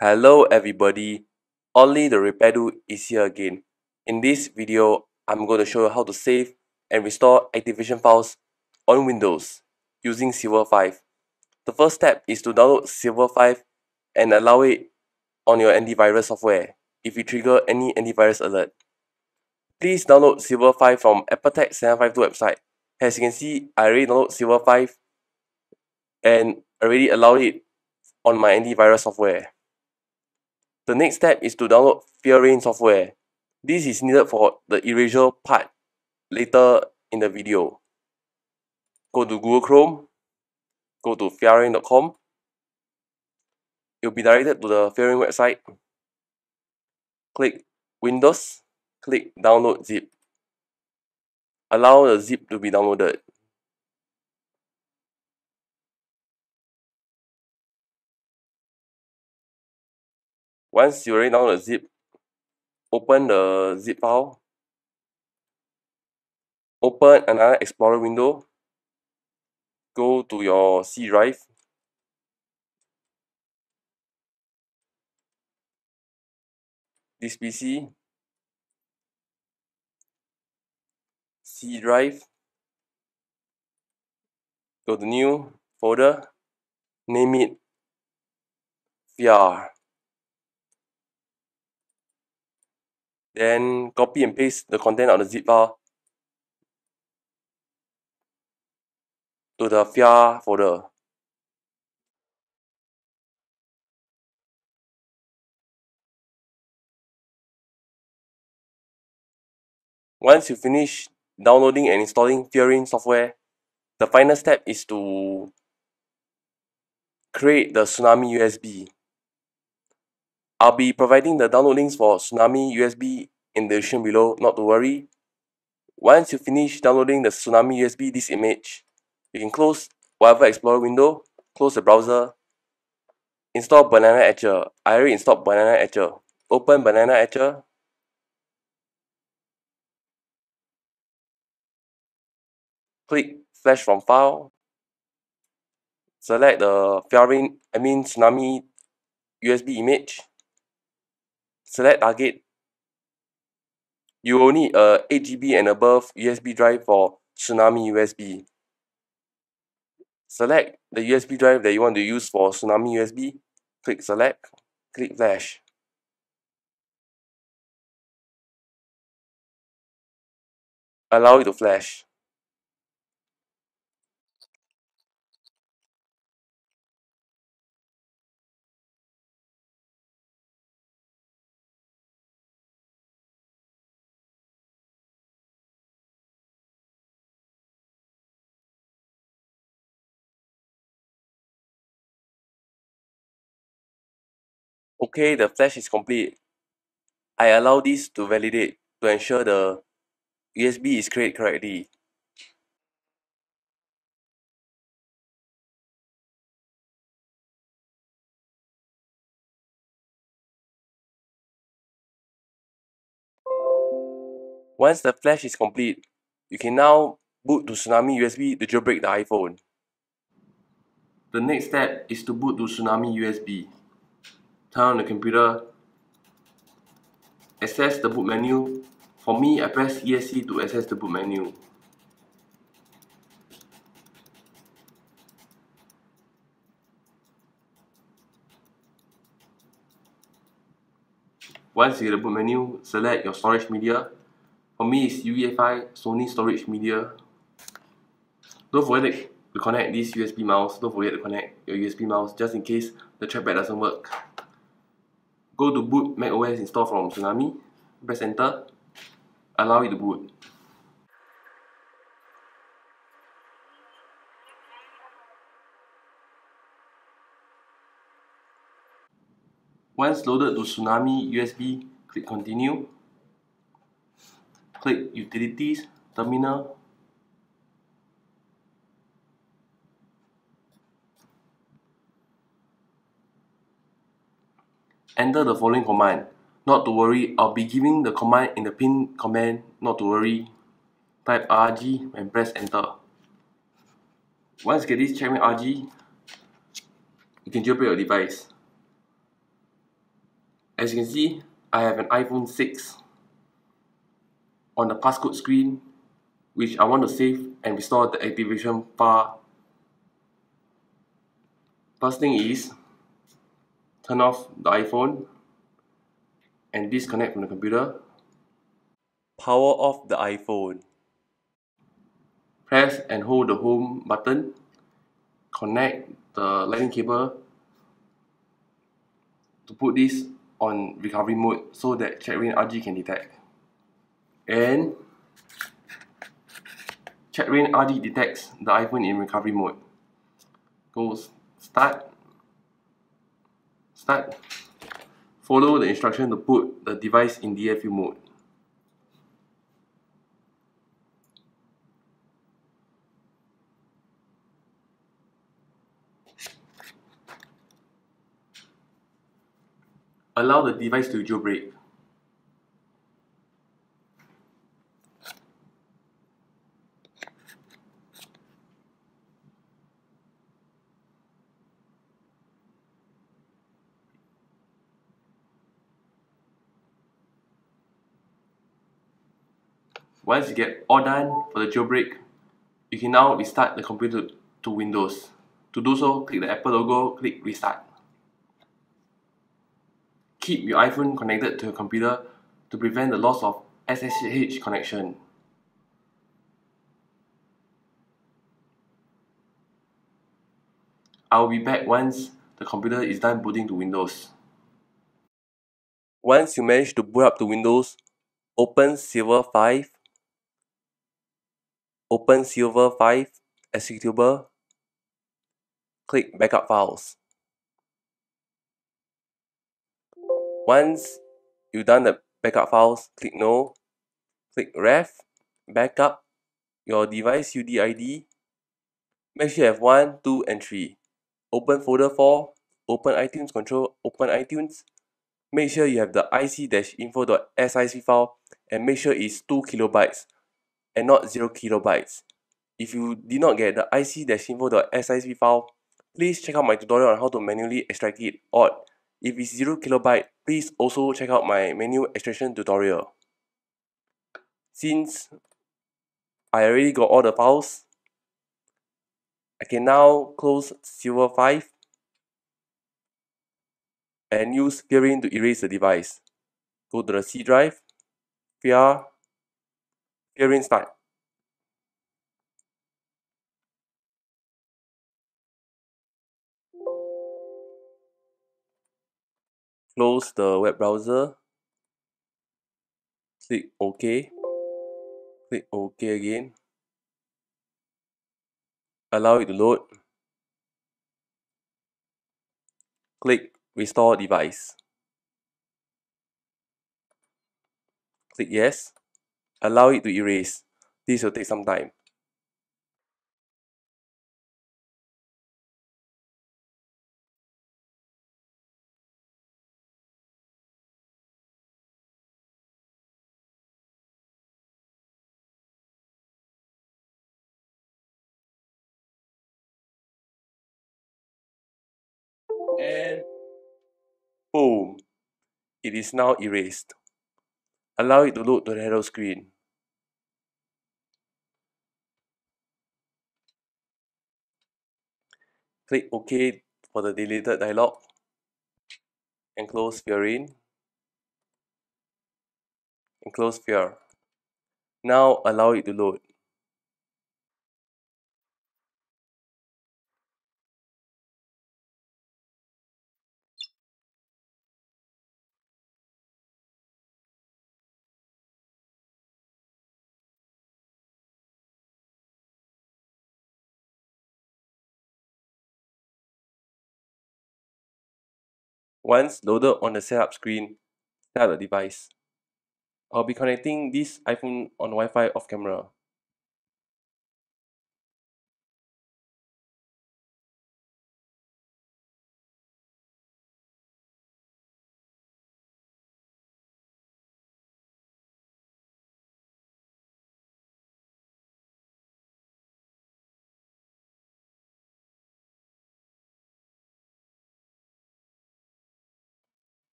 Hello everybody, Only the Repair Dude is here again. In this video, I'm going to show you how to save and restore activation files on Windows using Silver 5. The first step is to download Silver 5 and allow it on your antivirus software if you trigger any antivirus alert. Please download Silver 5 from AppleTech752 website. As you can see, I already downloaded Silver 5 and already allowed it on my antivirus software. The next step is to download checkra1n software. This is needed for the erasure part later in the video. Go to Google Chrome, go to checkra1n.com. You'll be directed to the checkra1n website. Click Windows, click Download Zip. Allow the zip to be downloaded. Once you already download the zip, open the zip file. Open another Explorer window. Go to your C drive. This PC. C drive. Go to new folder. Name it F3arra1n. Then copy and paste the content of the zip file to the F3arra1n folder. Once you finish downloading and installing checkra1n software, the final step is to create the Tsun4m1 USB. I'll be providing the download links for Tsun4m1 USB in the description below, not to worry. Once you finish downloading the Tsun4m1 USB disk image, you can close whatever Explorer window, close the browser, install balenaEtcher. I already installed balenaEtcher. Open balenaEtcher. Click Flash from File. Select the Tsun4m1 USB image. Select target. You will need a 8GB and above USB drive for Tsun4m1 USB. Select the USB drive that you want to use for Tsun4m1 USB. Click select. Click flash. Allow it to flash. Okay, the flash is complete. I allow this to validate to ensure the USB is created correctly. Once the flash is complete, you can now boot to Tsun4m1 USB to jailbreak the iPhone. The next step is to boot to Tsun4m1 USB. Turn on the computer, access the boot menu. For me, I press ESC to access the boot menu. Once you get the boot menu, select your storage media. For me, it's UEFI Sony storage media. Don't forget to connect this USB mouse. Don't forget to connect your USB mouse just in case the trackpad doesn't work. Go to boot macOS install from Tsun4m1, press enter, allow it to boot. Once loaded to Tsun4m1 USB, click continue, click utilities, terminal, enter the following command. Not to worry, I'll be giving the command in the pinned comment. Not to worry. Type RG and press enter. Once you get this checkra1n RG, you can jailbreak your device. As you can see, I have an iPhone 6 on the passcode screen, which I want to save and restore the activation bar. First thing is, turn off the iPhone and disconnect from the computer. Power off the iPhone. Press and hold the home button. Connect the lightning cable to put this on recovery mode so that checkra1n RG can detect. And checkra1n RG detects the iPhone in recovery mode. Go start. Follow the instruction to put the device in DFU mode. Allow the device to jailbreak. Once you get all done for the jailbreak, you can now restart the computer to Windows. To do so, click the Apple logo, click Restart. Keep your iPhone connected to your computer to prevent the loss of SSH connection. I will be back once the computer is done booting to Windows. Once you manage to boot up to Windows, open Silver 5. Open Silver 5 executable. Click Backup Files. Once you've done the backup files, click No, click Ref, Backup, your device UDID. Make sure you have 1, 2, and 3. Open folder 4, open iTunes Control, open iTunes. Make sure you have the ic-info.sic file and make sure it's 2 KB and not 0 KB. If you did not get the ic-info.sic file, please check out my tutorial on how to manually extract it, or if it's 0 KB, please also check out my menu extraction tutorial. Since I already got all the files, I can now close Silver 5 and use checkra1n to erase the device. Go to the C drive, PR, checkra1n start. Close the web browser, click OK again, allow it to load, click Restore Device, click Yes, allow it to erase. This will take some time. And boom, it is now erased. Allow it to load to the hello screen. Click OK for the deleted dialog and close checkra1n and close PR. Now allow it to load. Once loaded on the setup screen, start the device. I'll be connecting this iPhone on Wi-Fi off camera.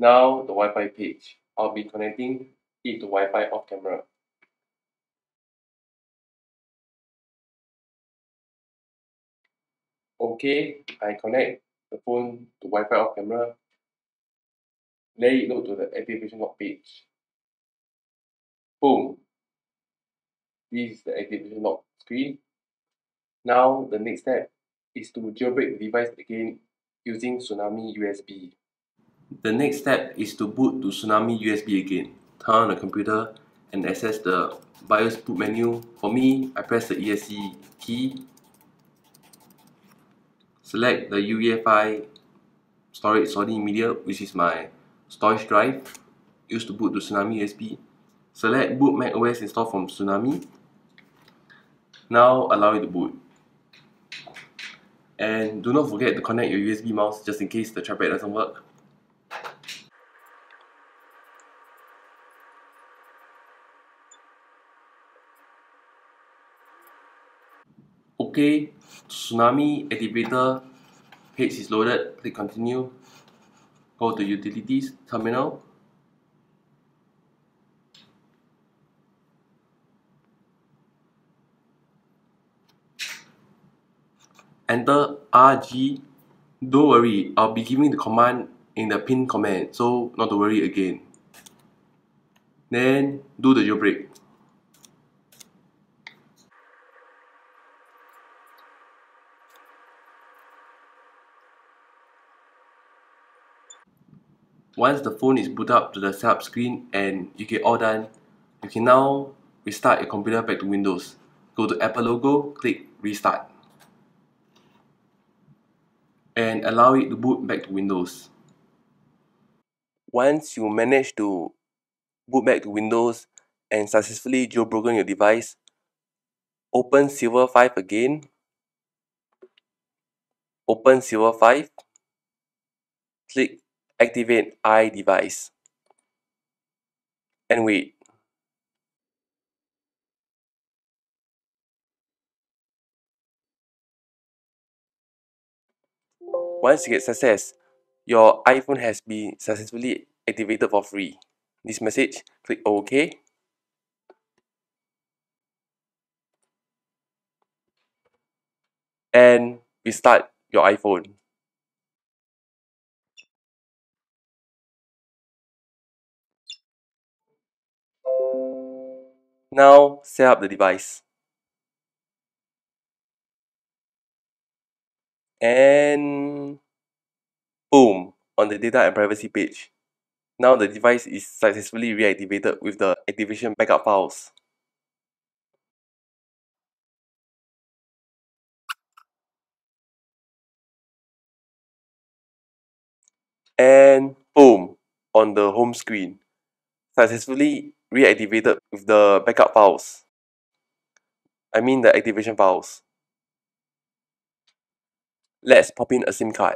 Now the Wi-Fi page. I'll be connecting it to Wi-Fi off camera. Okay, I connect the phone to Wi-Fi off camera. Let it load to the activation log page. Boom. This is the activation log screen. Now the next step is to jailbreak the device again using Tsun4m1 USB. The next step is to boot to Tsun4m1 USB again. Turn on the computer and access the BIOS boot menu. For me, I press the ESC key. Select the UEFI storage solid media, which is my storage drive used to boot to Tsun4m1 USB. Select boot macOS install from Tsun4m1. Now allow it to boot. And do not forget to connect your USB mouse just in case the trackpad doesn't work. Okay, Tsun4m1 activator page is loaded. Click continue. Go to utilities terminal. Enter RG. Don't worry, I'll be giving the command in the pin command, so not to worry again. Then do the jailbreak. Once the phone is booted up to the setup screen and you get all done, you can now restart your computer back to Windows. Go to Apple logo, click Restart, and allow it to boot back to Windows. Once you manage to boot back to Windows and successfully jailbroken your device, open Silver 5 again. Open Silver 5. Click Activate iDevice and wait. Once you get success, your iPhone has been successfully activated for free. This message, click OK. And restart your iPhone. Now set up the device and boom, on the data and privacy page. Now the device is successfully reactivated with the activation backup files. And boom, on the home screen. Successfully reactivated with the backup files. I mean the activation files. Let's pop in a SIM card.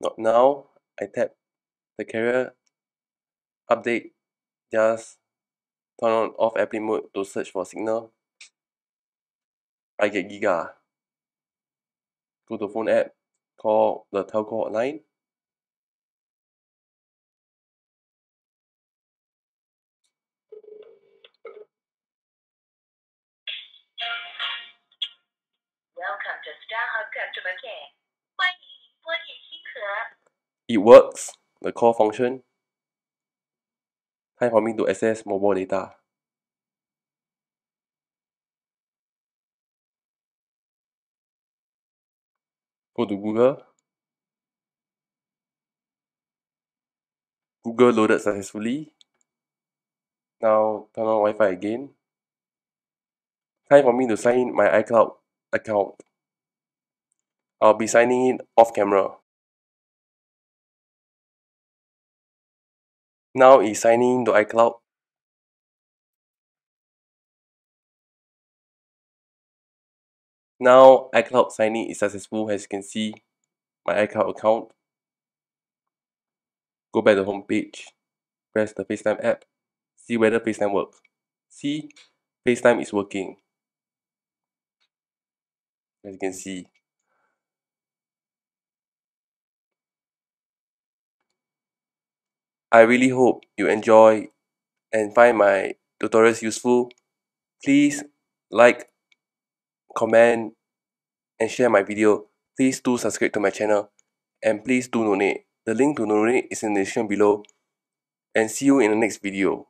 Not now. I tap the carrier update. Just turn on off airplane mode to search for signal. I get giga. Go to phone app. Call the telco line. Welcome to Star Hub customer care. It works, the call function. Time for me to access mobile data. Go to Google. Google loaded successfully. Now turn on Wi-Fi again. Time for me to sign in my iCloud account. I'll be signing in off camera. Now is signing in to iCloud. Now iCloud sign-in is successful. As you can see, my iCloud account. Go back to the home page, press the FaceTime app, see whether FaceTime works. See, FaceTime is working. As you can see. I really hope you enjoy and find my tutorials useful. Please like, comment, and share my video. Please do subscribe to my channel, and please do donate. The link to donate is in the description below. And see you in the next video.